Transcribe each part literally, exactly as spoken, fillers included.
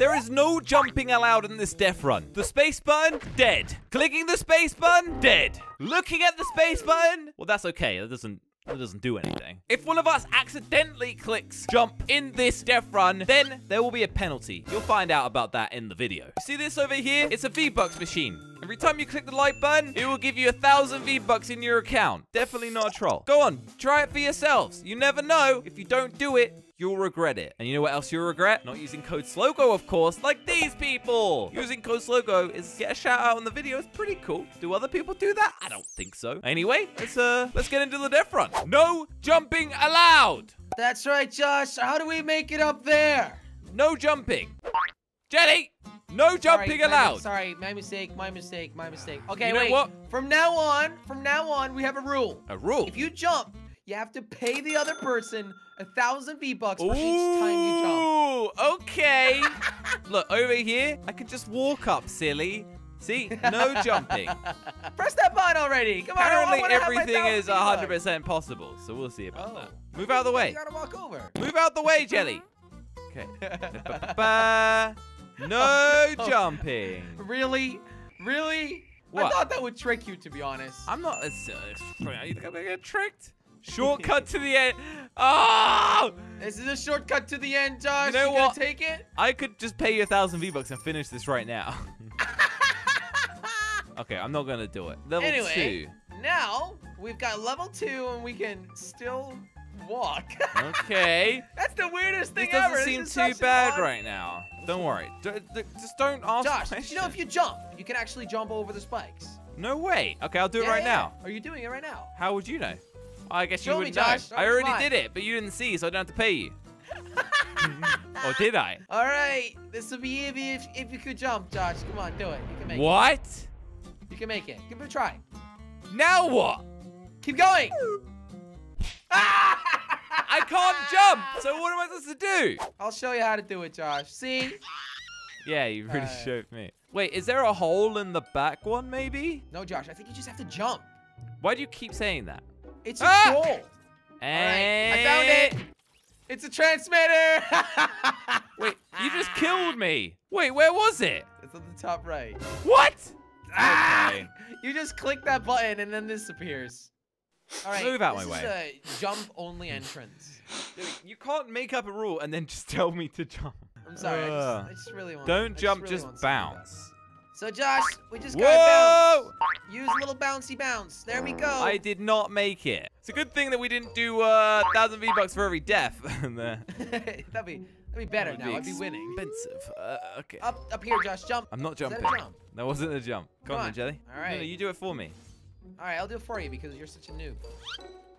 There is no jumping allowed in this death run. The space button, dead. Clicking the space button, dead. Looking at the space button, well, that's okay. That doesn't... That doesn't do anything. If one of us accidentally clicks jump in this death run, then there will be a penalty. You'll find out about that in the video. You see this over here? It's a V-Bucks machine. Every time you click the like button, it will give you a thousand V-Bucks in your account. Definitely not a troll. Go on, try it for yourselves. You never know. If you don't do it, you'll regret it. And you know what else you'll regret? Not using code SLOGO, of course, like these people. Using code SLOGO is get a shout out on the video. It's pretty cool. Do other people do that? I don't think so. Anyway, let's uh, let's get into the death run. No jumping allowed. That's right, Josh. How do we make it up there? No jumping. Jelly, no jumping allowed. Sorry, my mistake, my mistake, my mistake. Okay, wait. You know what? From now on, from now on, we have a rule. A rule? If you jump, you have to pay the other person a thousand V-Bucks for Ooh, each time you jump. Ooh, okay. Look, over here, I could just walk up, silly. See, no jumping. Press that button already. Come on. Apparently, I everything is one hundred percent possible, so we'll see about oh. that. Move out of the way. You gotta walk over. Move out of the way, Jelly. Okay. Ba-ba-ba. No oh. jumping. Really? Really? What? I thought that would trick you, to be honest. I'm not. Uh, you think I'm gonna get tricked? Shortcut to the end. Oh! This is a shortcut to the end, Josh. You know you what? Take it? I could just pay you a thousand V-Bucks and finish this right now. Okay, I'm not gonna do it. Level anyway, two. Now we've got level two, and we can still walk. Okay. That's the weirdest thing ever. This doesn't seem too bad right now. Don't worry. D d just don't ask Josh, questions. You know if you jump, you can actually jump over the spikes. No way. Okay, I'll do yeah, it right yeah. now. Are you doing it right now? How would you know? I guess Show you wouldn't me, Josh. know. I already fine. did it, but you didn't see, so I don't have to pay you. Or did I? All right. This would be easy if, if you could jump, Josh. Come on, do it. You can make what? it. What? You can make it. Give it a try. Now what? Keep going. Ah! I can't jump, so what am I supposed to do? I'll show you how to do it, Josh. See? Yeah, you really uh, showed me. Wait, is there a hole in the back one, maybe? No, Josh. I think you just have to jump. Why do you keep saying that? It's a ah! troll. And... All right, I found it. It's a transmitter. Wait, you just killed me. Wait, where was it? It's on the top right. What? Ah! Okay. You just click that button and then disappears. All right, move out my way. This is a jump-only entrance. Dude, you can't make up a rule and then just tell me to jump. I'm sorry. Uh, I, just, I just really want. Don't to, jump. Just, really just bounce. So Josh, we just gotta bounce. Use a little bouncy bounce. There we go. I did not make it. It's a good thing that we didn't do uh, one thousand V-Bucks for every death. That'd be that'd be better now. I'd be winning. Expensive. Uh, okay. Up up here, Josh. Jump. I'm not jumping. That, jump? that wasn't a jump. Come, Come on, on, Jelly. All right. No, no, you do it for me. All right, I'll do it for you because you're such a noob.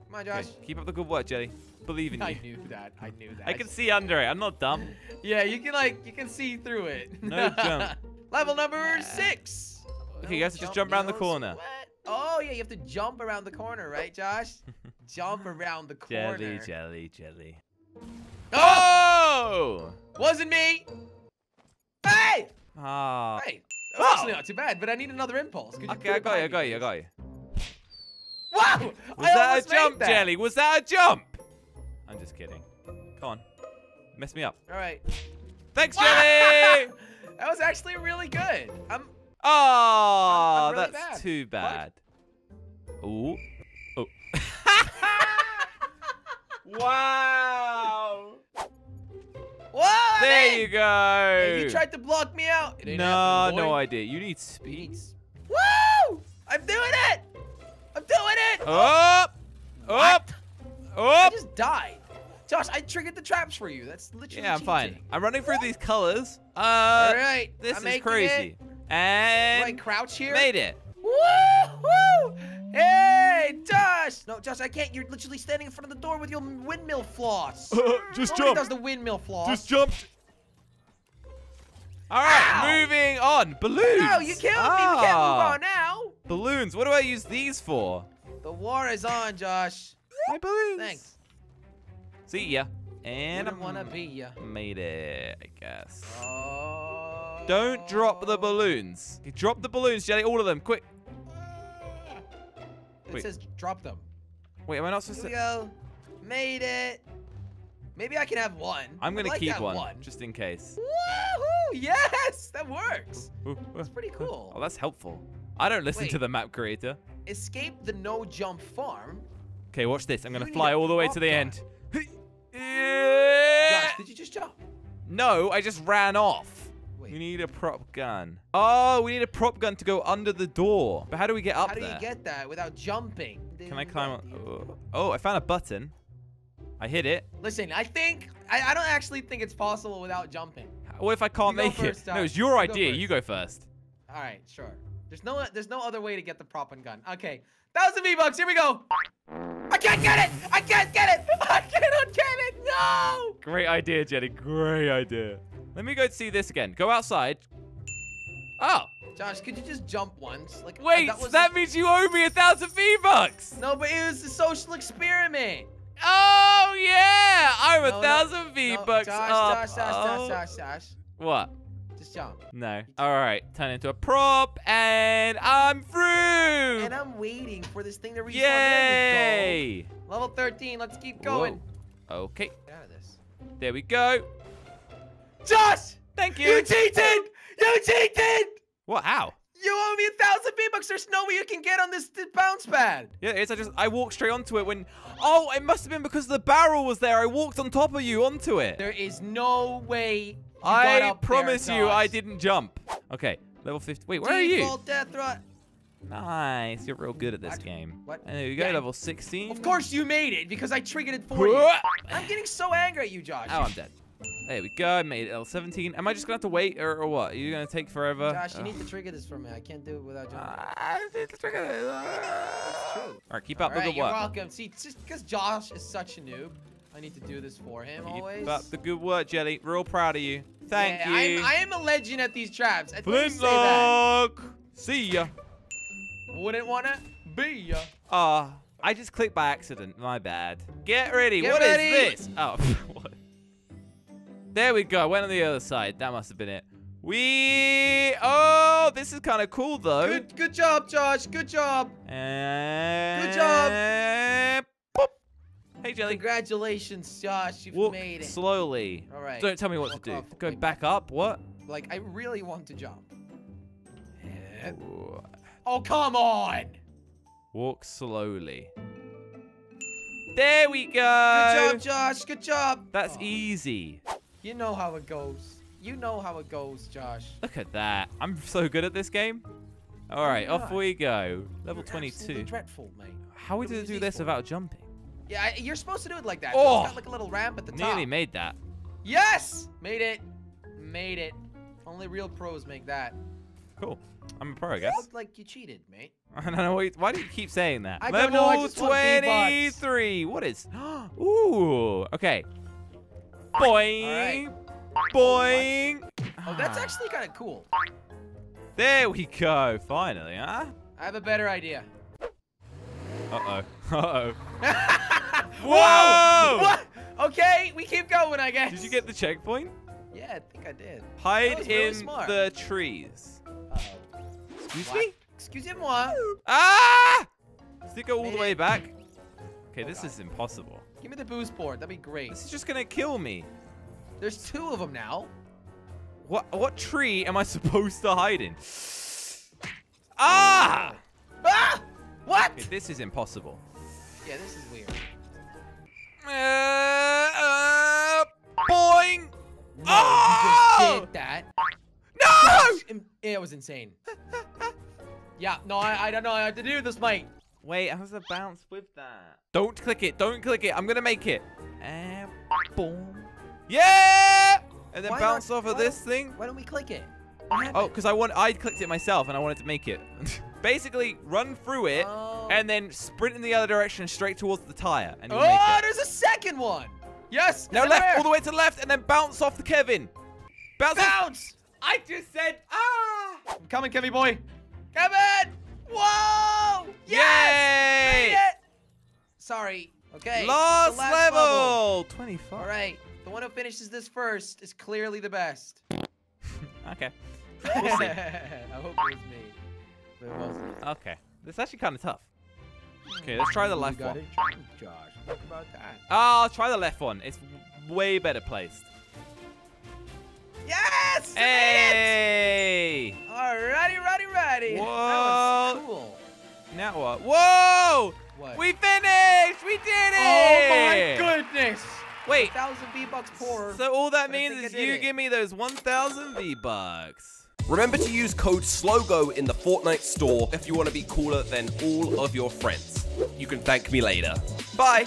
Come on, Josh. Okay, keep up the good work, Jelly. Believe in you. I knew that. I knew that. I can see under it. I'm not dumb. Yeah, you can like you can see through it. No jump. Level number yeah. six. Okay, no, you guys just jump around the corner. What? Oh yeah, you have to jump around the corner, right, Josh? Jump around the corner. Jelly, Jelly, Jelly. Oh! Wasn't me. Hey! Oh. Hey. That's oh. actually not too bad, but I need another impulse. Could you okay, I got you, I got you, I got you. Wow! Was I that a jump, that. Jelly? Was that a jump? I'm just kidding. Come on, mess me up. All right. Thanks, Jelly. That was actually really good. I'm. Oh, I'm really that's bad. too bad. Ooh. Oh. Wow. Whoa, there man. you go. Hey, you tried to block me out. It no, no idea. You need speed. Woo! I'm doing it. I'm doing it. Up. Up. Up. I just died. Josh, I triggered the traps for you. That's literally Yeah, I'm cheating. fine. I'm running through these colors. Uh, All right. This I'm is crazy. It. And... Like crouch here? Made it. Woo-hoo! Hey, Josh! No, Josh, I can't. You're literally standing in front of the door with your windmill floss. Uh, just Nobody jump. does the windmill floss. Just jumped. All right, Ow. moving on. Balloons. No, you killed oh. me. We can't move on now. Balloons. What do I use these for? The war is on, Josh. My balloons. Thanks. See ya. And I wanna be ya. Made it, I guess. Oh. Don't drop the balloons. You drop the balloons, Jelly. All of them, quick. It Wait. says drop them. Wait, am I not supposed Here we to? Go. Made it. Maybe I can have one. I'm gonna like keep one, one, just in case. Woohoo! yes, that works. Ooh, ooh, that's pretty cool. Oh, that's helpful. I don't listen Wait. to the map creator. Escape the no-jump farm. Okay, watch this. I'm going to fly all the way to the down. end. Josh, did you just jump? No, I just ran off. Wait. We need a prop gun. Oh, we need a prop gun to go under the door. But how do we get up there? How do there? you get that without jumping? Can I climb up? Oh. oh, I found a button. I hit it. Listen, I think... I, I don't actually think it's possible without jumping. What if I can't make first, it? Uh, no, it's your you idea. Go you go first. All right, sure. There's no there's no other way to get the prop and gun. Okay, thousand V-Bucks, here we go. I can't get it! I can't get it! I cannot get it! No! Great idea, Jelly. Great idea. Let me go see this again. Go outside. Oh. Josh, could you just jump once? Like, Wait, that, was that means you owe me a thousand V-Bucks. No, but it was a social experiment. Oh, yeah. I'm a thousand V-Bucks up. Josh, Josh, Josh, Josh. What? Just jump. No. All right. Turn into a prop, and I'm through. And I'm waiting for this thing to respawn. Yay! Level thirteen. Let's keep going. Whoa. Okay. Get out of this. There we go. Josh! Thank you. You cheated! You cheated! What? How? You owe me a thousand V-Bucks. There's no way you can get on this bounce pad. Yeah, it's I just I walked straight onto it when. Oh, it must have been because the barrel was there. I walked on top of you onto it. There is no way. You I promise there, you, I didn't jump. Okay, level fifty. Wait, where Default are you? Death run. Nice, you're real good at this I, game. What? And there you go, yeah. level sixteen. Of course you made it because I triggered it for you. I'm getting so angry at you, Josh. Oh, I'm dead. There we go, I made it level seventeen. Am I just gonna have to wait or, or what? Are you gonna take forever? Josh, you oh. need to trigger this for me. I can't do it without jumping. Uh, I need to trigger this. That's true. All right, keep up All right, the good you're work. You're welcome. See, just because Josh is such a noob. I need to do this for him Keep always. Up the good work, Jelly. Real proud of you. Thank yeah, you. I am, I am a legend at these traps. Flintlock! See ya. Wouldn't wanna be ya. Ah, oh, I just clicked by accident. My bad. Get ready. Get what ready. is this? Oh, what? There we go. Went on the other side. That must have been it. We. Oh, this is kind of cool though. Good, good job, Josh. Good job. And... Good job. Hey, Jelly. Congratulations, Josh. You've Walk made it. slowly. All right. Don't tell me what Walk to do. Off. Go back up. What? Like, I really want to jump. Yeah. Oh, come on. Walk slowly. There we go. Good job, Josh. Good job. That's oh. easy. You know how it goes. You know how it goes, Josh. Look at that. I'm so good at this game. All right. Oh, off we go. Level You're twenty-two. dreadful, mate. How are we going to do this for? without jumping? Yeah, I, you're supposed to do it like that. Oh, it's got like a little ramp at the top. Nearly made that. Yes! Made it. Made it. Only real pros make that. Cool. I'm a pro, I guess. It looked like you cheated, mate. I don't know. Why do you keep saying that? I don't know, I just want twenty-three. What is... Ooh. Okay. Boing. Right. Boing. Oh, that's actually kind of cool. There we go. Finally, huh? I have a better idea. Uh-oh. Uh-oh. Whoa! What? Okay, we keep going, I guess. Did you get the checkpoint? Yeah, I think I did. Hide in really the trees. Uh-oh. Excuse what? me? Excusez-moi. Ah! Does it go all Made the way it. back? Okay, oh, this God. is impossible. Give me the boost board. That'd be great. This is just gonna kill me. There's two of them now. What? What tree am I supposed to hide in? Ah! Ah! What? Okay, this is impossible. Yeah, this is weird. Uh, uh, boing! No, oh! You just did that. No! Gosh, it was insane. yeah, no, I, I don't know how to do this, mate. Wait, how's the bounce with that? Don't click it. Don't click it. I'm going to make it. And boom. Yeah! And then why bounce not, off of this thing. Why don't we click it? Oh, because I want I clicked it myself and I wanted to make it. Basically, run through it oh. and then sprint in the other direction straight towards the tire. And you'll oh, make it. There's a second one. Yes. Now left, there. all the way to the left, and then bounce off the Kevin. Bounce. Bounce. I just said, ah. I'm coming, Kevin boy. Kevin. Whoa. Yes. Yay. Sorry. Okay. Last, last level. level. twenty-five. All right. The one who finishes this first is clearly the best. okay. We'll see. I hope it was me. Okay, this is actually kind of tough. Okay, let's try the left one. It, Josh. Talk about that. Oh, I'll try the left one. It's way better placed. Yes! Hey! Alrighty, righty, righty. Whoa. That was cool. Now what? Whoa! What? We finished! We did it! Oh my goodness! Wait. one thousand V-Bucks poorer. So all that means is you it. give me those one thousand V-Bucks. Remember to use code SLOGO in the Fortnite store if you want to be cooler than all of your friends. You can thank me later. Bye!